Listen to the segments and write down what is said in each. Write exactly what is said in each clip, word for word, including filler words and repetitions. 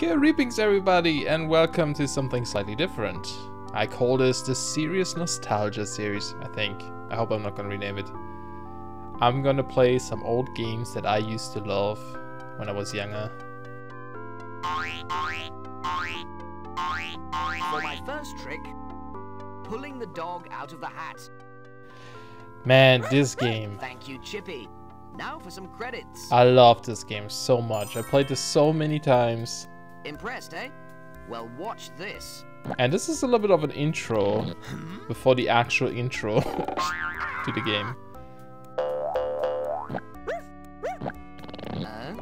Greetings everybody and welcome to something slightly different. I call this the Serious Nostalgia series, I think. I hope I'm not gonna rename it. I'm gonna play some old games that I used to love when I was younger. For my first trick, pulling the dog out of the hat. Man, this game. Thank you, Chippy. Now for some credits. I love this game so much. I played this so many times. Impressed, eh? Well, watch this. And this is a little bit of an intro before the actual intro to the game. Uh,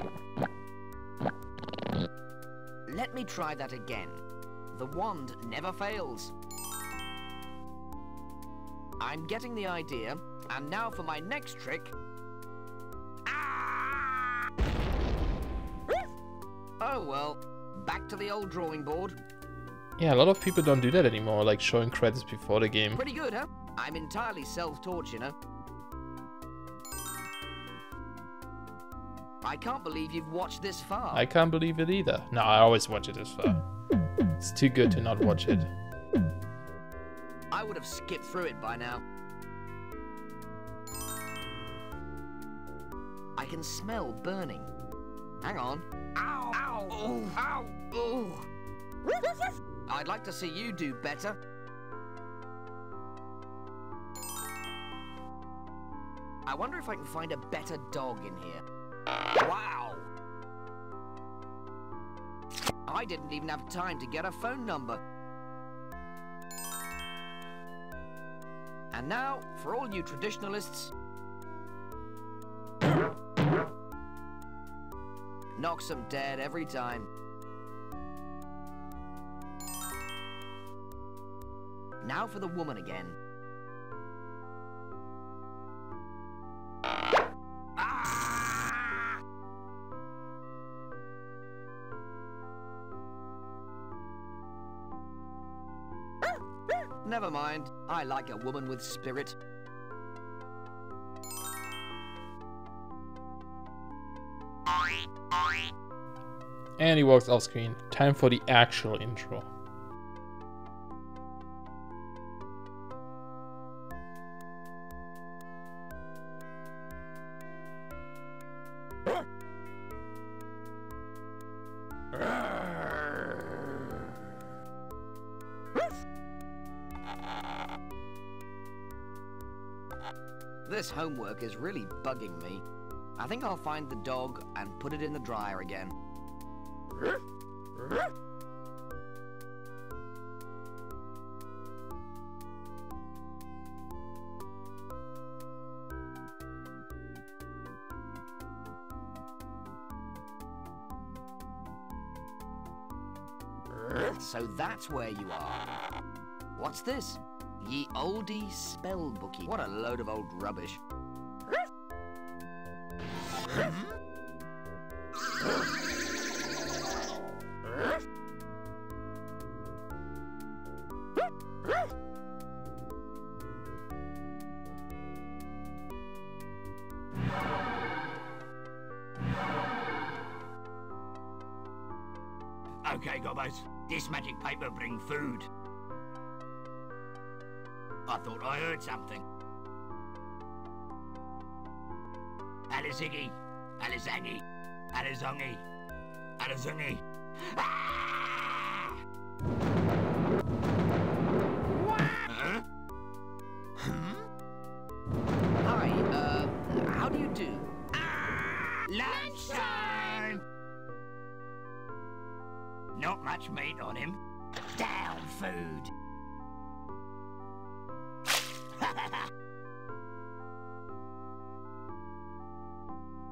let me try that again. The wand never fails. I'm getting the idea. And now for my next trick. Oh well, back to the old drawing board. Yeah, a lot of people don't do that anymore, like showing credits before the game. Pretty good, huh? I'm entirely self-taught, you know. I can't believe you've watched this far. I can't believe it either. No, I always watch it this far. It's too good to not watch it. I would have skipped through it by now. I can smell burning. Hang on. Ow, ow, ooh, ow, ooh. I'd like to see you do better. I wonder if I can find a better dog in here. Wow! I didn't even have time to get a phone number. And now, for all you traditionalists, knocks them dead every time. Now for the woman again. Ah! Never mind. I like a woman with spirit. And he walks off screen. Time for the actual intro. This homework is really bugging me. I think I'll find the dog and put it in the dryer again. So that's where you are. What's this? Ye oldie spellbookie. What a load of old rubbish. Okay, Gobbos, this magic paper bring food. I thought I heard something. Aliziggy, Alizangi, Alizongi, Alizungi. Ah! Huh? Hmm? Hi, uh, how do you do? Ah! Lunchtime! Not much meat on him. Down food!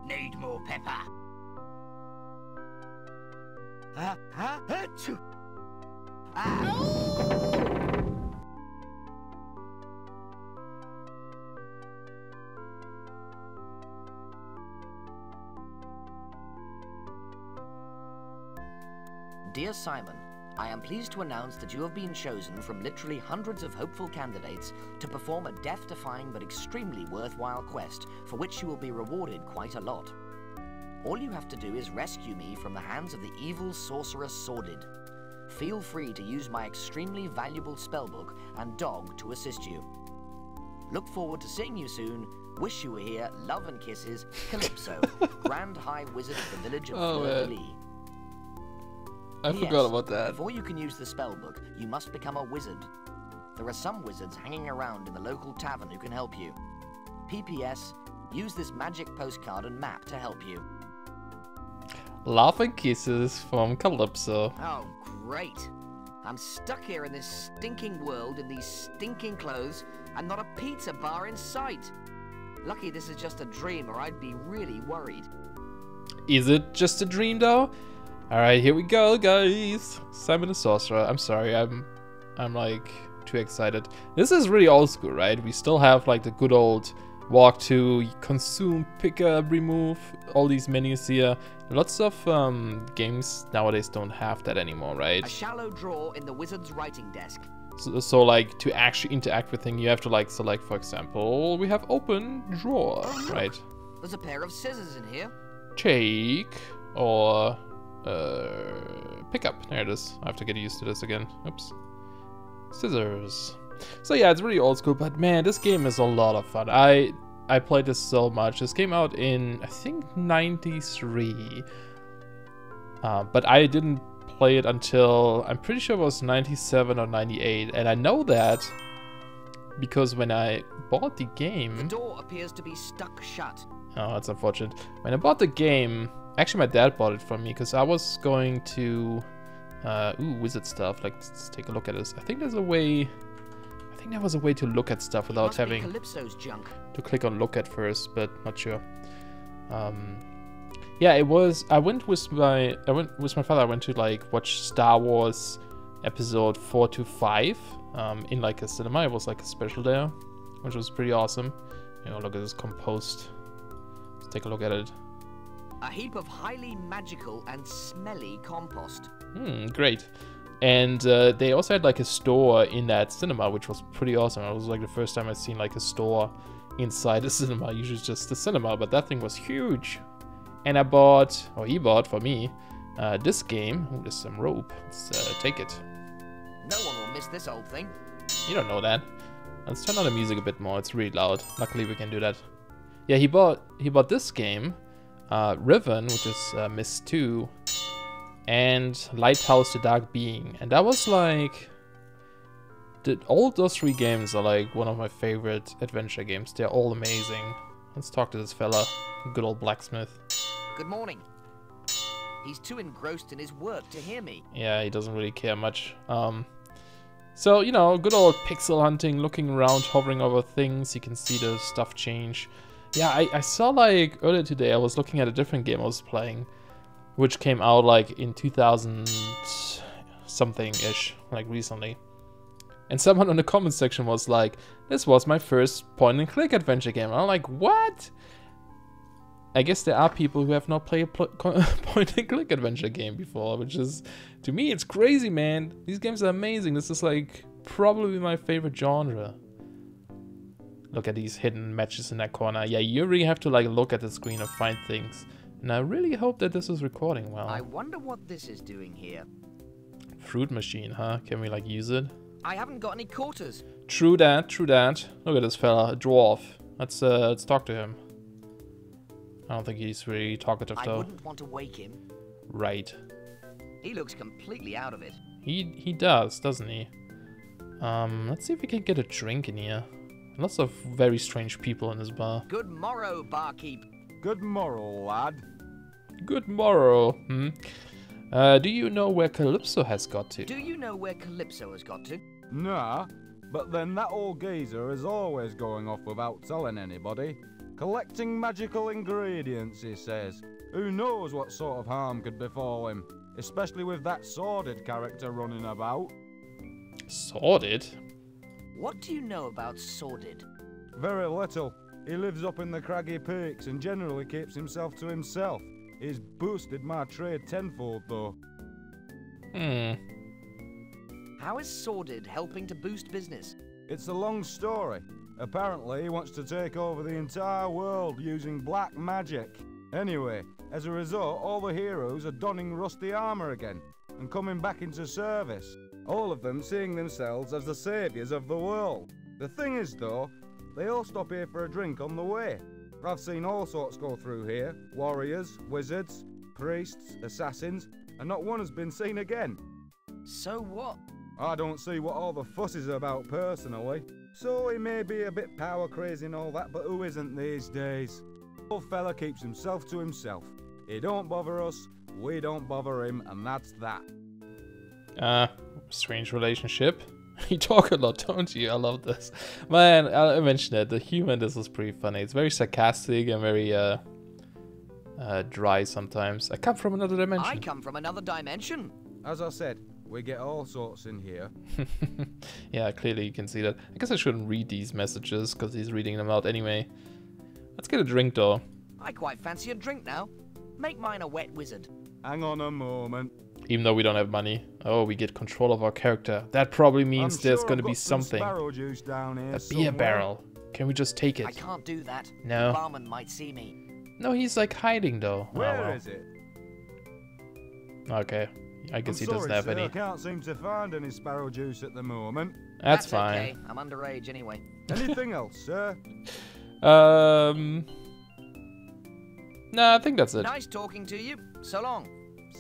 Need more pepper. Uh, uh, achoo. Ah. No! Dear Simon, I am pleased to announce that you have been chosen from literally hundreds of hopeful candidates to perform a death-defying but extremely worthwhile quest, for which you will be rewarded quite a lot. All you have to do is rescue me from the hands of the evil sorcerer Sordid. Feel free to use my extremely valuable spellbook and dog to assist you. Look forward to seeing you soon. Wish you were here. Love and kisses, Calypso, Grand High Wizard of the village of oh, Flordalee. I forgot yes, about that. Before you can use the spellbook, you must become a wizard. There are some wizards hanging around in the local tavern who can help you. P P S, use this magic postcard and map to help you. Love and kisses from Calypso. Oh, great. I'm stuck here in this stinking world in these stinking clothes and not a pizza bar in sight. Lucky this is just a dream or I'd be really worried. Is it just a dream though? Alright, here we go guys. Simon the Sorcerer. I'm sorry, I'm I'm like too excited. This is really old school, right? We still have like the good old walk to, consume, pick up, remove, all these menus here. Lots of um, games nowadays don't have that anymore, right? A shallow drawer in the wizard's writing desk. So, so like to actually interact with things, you have to like select, for example, we have open drawer, oh, right? There's a pair of scissors in here. Take or uh, pick up. There it is. I have to get used to this again. Oops. Scissors. So yeah, it's really old school, but man, this game is a lot of fun. I I played this so much. This came out in, I think, ninety-three. Uh, but I didn't play it until, I'm pretty sure it was ninety-seven or ninety-eight. And I know that because when I bought the game... The door appears to be stuck shut. Oh, that's unfortunate. When I bought the game, actually my dad bought it for me because I was going to... Uh, ooh, wizard stuff. Like, let's take a look at this. I think there's a way... I think there was a way to look at stuff without having Calypso's junk. To click on look at first, but not sure. Um, yeah, it was. I went with my. I went with my father. I went to like watch Star Wars episode four to five um, in like a cinema. It was like a special there, which was pretty awesome. You know, look at this compost. Let's take a look at it. A heap of highly magical and smelly compost. Hmm, great. And uh, they also had like a store in that cinema, which was pretty awesome. It was like the first time I'd seen like a store inside a cinema. Usually it's just the cinema, but that thing was huge. And I bought, or he bought for me, uh, this game. Oh, there's some rope. Let's uh, take it. No one will miss this old thing. You don't know that. Let's turn on the music a bit more. It's really loud. Luckily we can do that. Yeah, he bought he bought this game, uh, Riven, which is uh, Myst two. And Lighthouse the Dark Being, and that was like the, all those three games are like one of my favorite adventure games. They're all amazing. Let's talk to this fella, good old blacksmith. Good morning. He's too engrossed in his work to hear me. Yeah, he doesn't really care much. Um, so you know, good old pixel hunting, looking around, hovering over things. You can see the stuff change. Yeah, I, I saw like earlier today. I was looking at a different game I was playing, which came out like in two thousand something-ish, like recently. And someone on the comment section was like, this was my first point-and-click adventure game. And I'm like, what? I guess there are people who have not played a point-and-click adventure game before, which is, to me, it's crazy, man. These games are amazing. This is like probably my favorite genre. Look at these hidden matches in that corner. Yeah, you really have to like look at the screen and find things. And I really hope that this is recording well. I wonder what this is doing here. Fruit machine, huh? Can we like use it? I haven't got any quarters. True that, true that. Look at this fella, a dwarf. Let's uh, let's talk to him. I don't think he's really talkative though. I wouldn't want to wake him. Right. He looks completely out of it. He he does, doesn't he? Um, let's see if we can get a drink in here. Lots of very strange people in this bar. Good morrow, barkeep. Good morrow, lad. Good morrow. Hmm. Uh, do you know where Calypso has got to? Do you know where Calypso has got to? Nah, but then that old geezer is always going off without telling anybody. Collecting magical ingredients, he says. Who knows what sort of harm could befall him, especially with that Sordid character running about. Sordid? What do you know about Sordid? Very little. He lives up in the craggy peaks and generally keeps himself to himself. He's boosted my trade tenfold, though. Hmm. How is Sordid helping to boost business? It's a long story. Apparently, he wants to take over the entire world using black magic. Anyway, As a result, all the heroes are donning rusty armour again and coming back into service, all of them seeing themselves as the saviours of the world. The thing is though, they all stop here for a drink on the way. I've seen all sorts go through here, warriors, wizards, priests, assassins, and not one has been seen again. So what? I don't see what all the fuss is about personally. So he may be a bit power crazy and all that, but who isn't these days? Old fella keeps himself to himself. He don't bother us, we don't bother him, and that's that. Ah, uh, strange relationship. You talk a lot, don't you? I love this. Man, I mentioned it. The humor in this is pretty funny. It's very sarcastic and very uh, uh, dry sometimes. I come from another dimension. I come from another dimension. As I said, we get all sorts in here. Yeah, clearly you can see that. I guess I shouldn't read these messages because he's reading them out anyway. Let's get a drink, though. I quite fancy a drink now. Make mine a wet wizard. Hang on a moment. Even though we don't have money. Oh, we get control of our character. That probably means there's going to be something. A beer barrel. Can we just take it? I can't do that. No. The barman might see me. No, he's like hiding though. Where is it? Okay. I guess he doesn't have any. I can't seem to find any sparrow juice at the moment. That's fine. Okay. I'm underage anyway. Anything else, sir? Um. No, I think that's it. Nice talking to you. So long.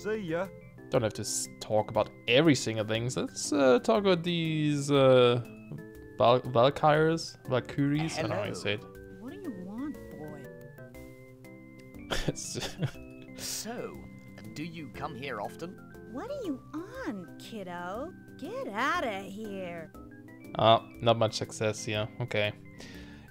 See ya. Don't have to talk about every single thing. So let's uh, talk about these uh, Val Valkyries, Valkyries. Hello. I don't know how you say it. What do you want, boy? So, do you come here often? What are you on, kiddo? Get out of here. Uh, not much success. Yeah. Okay.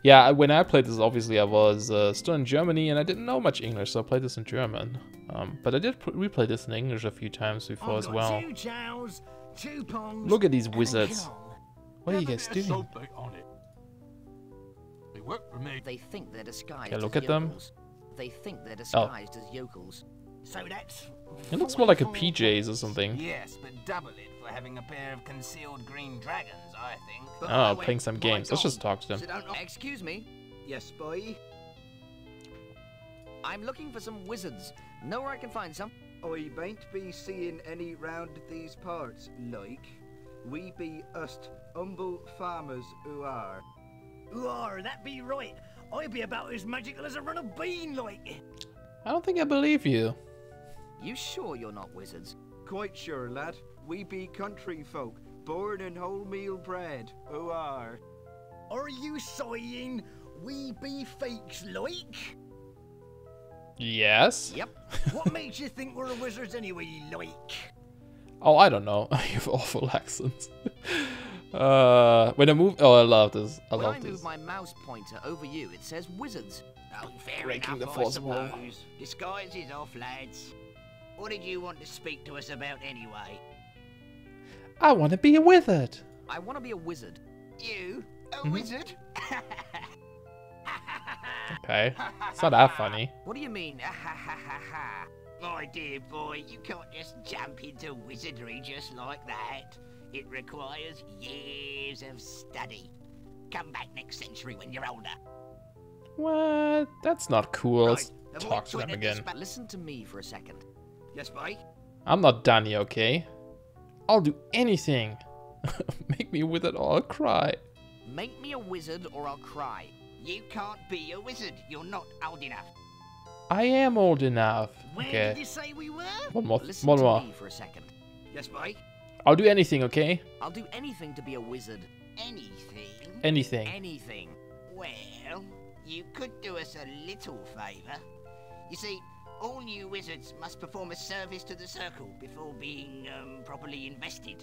Yeah, when I played this, obviously I was uh, still in Germany and I didn't know much English, so I played this in German. Um, but I did replay this in English a few times before as well. Two chows, two pongs. Look at these wizards. What are you guys doing? They work for me. They think they're disguised. Yeah, look at them. They think they're disguised as yokels. So that's. It looks more like a P Js or something. Yes, but double it for having a pair of concealed green dragons, I think. But oh, playing some games. Let's just talk to them. So don't... Excuse me. Yes, boy. I'm looking for some wizards. Know where I can find some? I bain't be seeing any round these parts, like. We be ust humble farmers who are. Who are, that be right. I be about as magical as a run of bean, like. I don't think I believe you. You sure you're not wizards? Quite sure, lad. We be country folk, born in wholemeal bread, who are. Are you saying we be fakes, like? Yes. Yep. What makes you think we're wizards anyway, like? Oh, I don't know. You have awful accents. uh, when I move, oh, I love this. I when love I this. When I move my mouse pointer over you, it says wizards. Oh, fair Breaking enough, the I suppose. Wall. Disguise is off, lads. What did you want to speak to us about anyway? I want to be a wizard. I want to be a wizard. You? A mm-hmm. wizard? Okay. It's not that funny. What do you mean? My dear boy, you can't just jump into wizardry just like that. It requires years of study. Come back next century when you're older. What? That's not cool. Right. Let's talk to them again. Listen to me for a second. Yes, boy. I'm not Danny, okay? I'll do anything. Make me a wizard or I'll cry. Make me a wizard or I'll cry. You can't be a wizard. You're not old enough. I am old enough. Where okay. did you say we were? One more. Listen one to more. Me for a second. Yes, boy. I'll do anything, okay? I'll do anything to be a wizard. Anything. Anything. Anything. Well, you could do us a little favor. You see, all new wizards must perform a service to the circle before being um, properly invested.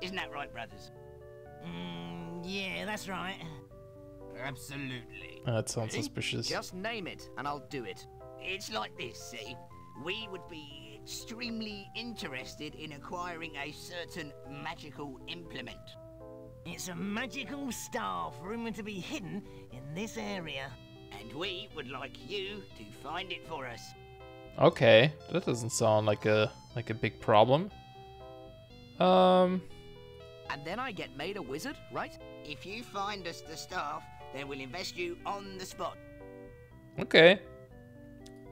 Isn't that right, brothers? Mm, yeah, that's right. Absolutely. Oh, that sounds suspicious. Just name it, and I'll do it. It's like this, see? We would be extremely interested in acquiring a certain magical implement. It's a magical staff rumored to be hidden in this area. And we would like you to find it for us. Okay, that doesn't sound like a like a big problem. Um... And then I get made a wizard, right? If you find us the staff, they will invest you on the spot. Okay.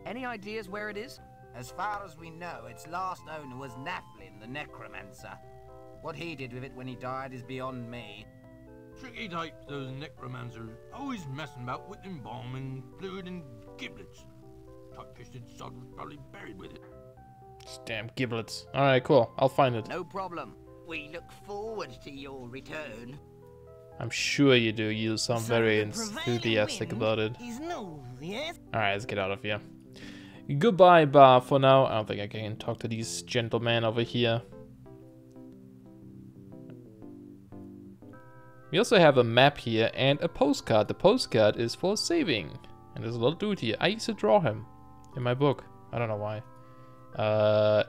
Any ideas where it is? As far as we know, its last owner was Nathlin the Necromancer. What he did with it when he died is beyond me. Tricky types, those necromancers. Always messing about with embalming fluid and giblets. Type fish that sod was probably buried with it. It's damn giblets. Alright, cool. I'll find it. No problem. We look forward to your return. I'm sure you do. You sound so very enthusiastic about it. Yes? Alright, let's get out of here. Goodbye, bar, for now. I don't think I can talk to these gentlemen over here. We also have a map here and a postcard. The postcard is for saving. And there's a lot of dude here. I used to draw him in my book. I don't know why. Uh,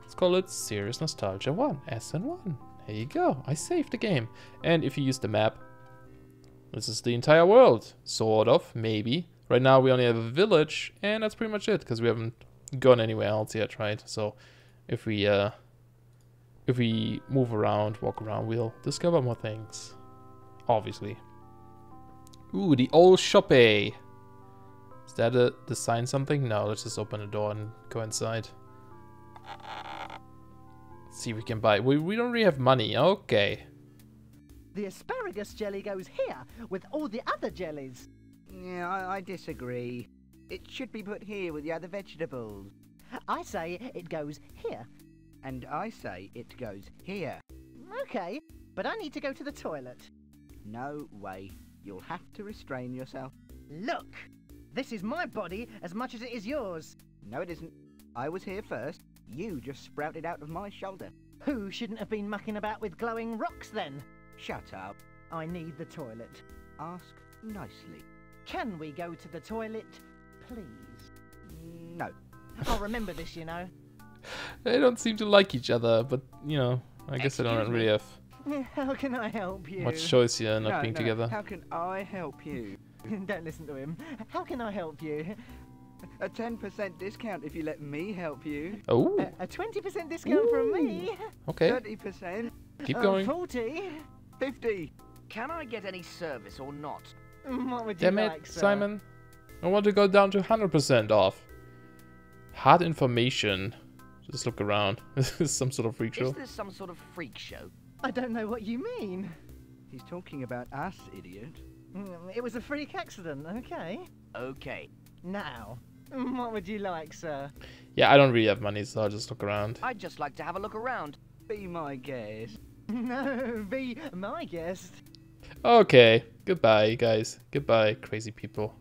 let's call it Serious Nostalgia one. S N one. There you go. I saved the game. And if you use the map, this is the entire world. Sort of. Maybe. Right now we only have a village. And that's pretty much it. Because we haven't gone anywhere else yet, right? So if we, uh, if we move around, walk around, we'll discover more things. Obviously. Ooh, the old shoppe. Is that a design something? No, let's just open the door and go inside. Let's see if we can buy. We, we don't really have money. Okay. The asparagus jelly goes here with all the other jellies. Yeah, I, I disagree. It should be put here with the other vegetables. I say it goes here. And I say it goes here. Okay, but I need to go to the toilet. No way. You'll have to restrain yourself. Look! This is my body as much as it is yours. No, it isn't. I was here first. You just sprouted out of my shoulder. Who shouldn't have been mucking about with glowing rocks then? Shut up. I need the toilet. Ask nicely. Can we go to the toilet, please? No. I'll remember this, you know. They don't seem to like each other, but, you know, I guess they don't really have... How can I help you? Much choice here, not no, being no. together. How can I help you? Don't listen to him. How can I help you? A ten percent discount if you let me help you. Oh. A twenty percent discount Ooh. from me. Okay. thirty percent. Keep going. Uh, forty. fifty. Can I get any service or not? What would you Damn like, it, sir? Simon. I want to go down to one hundred percent off. Hard information. Just look around. This is some sort of freak show. Is this some sort of freak show? I don't know what you mean. He's talking about us, idiot. It was a freak accident, okay. Okay. Now, what would you like, sir? Yeah, I don't really have money, so I'll just look around. I'd just like to have a look around. Be my guest. No, be my guest. Okay. Goodbye, guys. Goodbye, crazy people.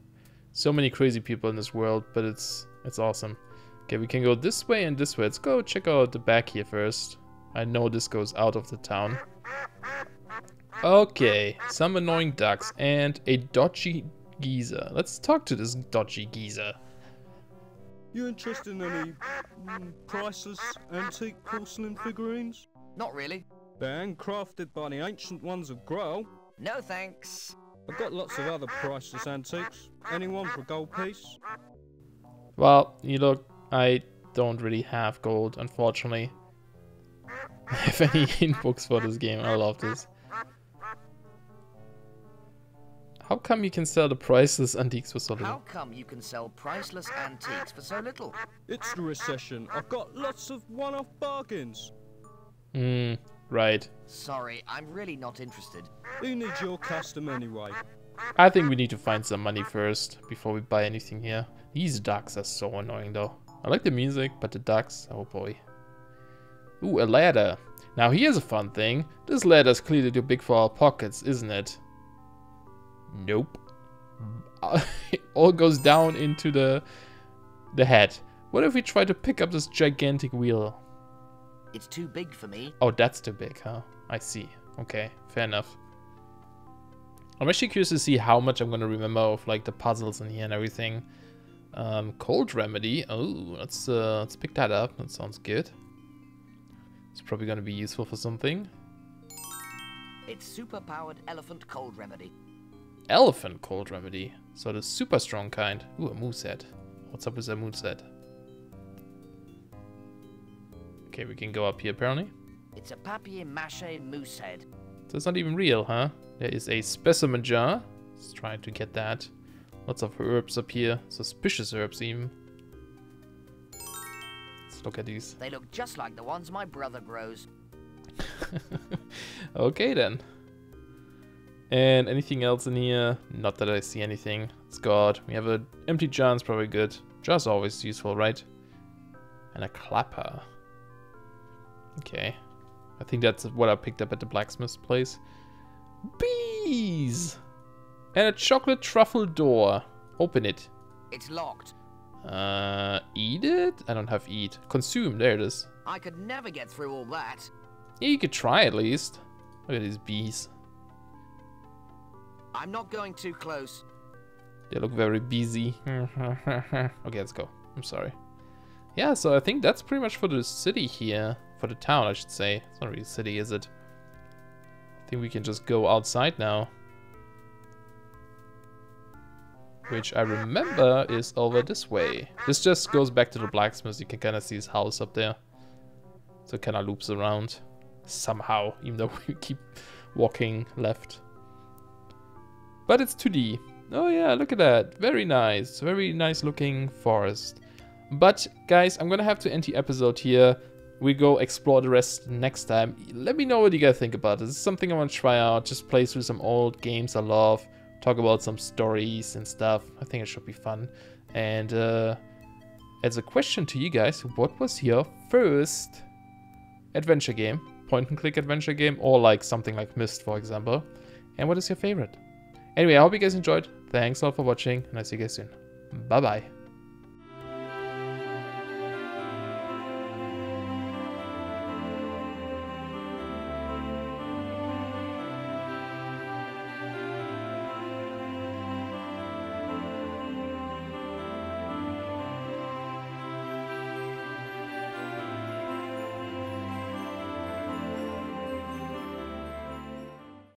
So many crazy people in this world, but it's it's awesome. Okay, we can go this way and this way. Let's go check out the back here first. I know this goes out of the town. Okay, some annoying ducks and a dodgy geezer. Let's talk to this dodgy geezer. You interested in any um, priceless antique porcelain figurines? Not really. They're handcrafted by the ancient ones of Grohl. No thanks. I've got lots of other priceless antiques. Anyone for a gold piece? Well, you look, I don't really have gold, unfortunately. I have any hint books for this game. I love this. How come you can sell the priceless antiques for so little? How come you can sell priceless antiques for so little? It's the recession. I've got lots of one-off bargains. Hmm, right. Sorry, I'm really not interested. Who needs your custom anyway? I think we need to find some money first before we buy anything here. These ducks are so annoying though. I like the music, but the ducks, oh boy. Ooh, a ladder. Now here's a fun thing. This ladder's clearly too big for our pockets, isn't it? Nope. It all goes down into the the head. What if we try to pick up this gigantic wheel? It's too big for me. Oh, that's too big, huh? I see. Okay, fair enough. I'm actually curious to see how much I'm gonna remember of like the puzzles in here and everything. Um, cold remedy. Oh, let's uh, let's pick that up. That sounds good. It's probably gonna be useful for something. It's super-powered elephant cold remedy. Elephant cold remedy, so the super strong kind. Ooh, a moveset. What's up with that moveset? Okay, we can go up here apparently. It's a papier-mâché moosehead. So it's not even real, huh? There is a specimen jar. Let's try to get that. Lots of herbs up here. Suspicious herbs even. Look at these. They look just like the ones my brother grows. Okay then. And anything else in here? Not that I see anything. It's God. We have an empty jar. It's probably good. Jar's always useful, right? And a clapper. Okay. I think that's what I picked up at the blacksmith's place. Bees! And a chocolate truffle door. Open it. It's locked. Uh, eat it? I don't have eat. Consume, there it is. I could never get through all that. Yeah, you could try at least. Look at these bees. I'm not going too close. They look very busy. Okay, let's go. I'm sorry. Yeah, so I think that's pretty much for the city here. For the town, I should say. It's not really a city, is it? I think we can just go outside now. Which I remember is over this way. This just goes back to the blacksmith. You can kind of see his house up there. So it kind of loops around somehow, even though we keep walking left. But it's two D. Oh yeah, look at that. Very nice. Very nice looking forest. But guys, I'm going to have to end the episode here. We go explore the rest next time. Let me know what you guys think about this. This is something I want to try out. Just play through some old games I love. Talk about some stories and stuff. I think it should be fun. And uh, as a question to you guys, what was your first adventure game? Point and click adventure game, or like something like Myst, for example. And what is your favorite? Anyway, I hope you guys enjoyed. Thanks a lot for watching, and I'll see you guys soon. Bye bye.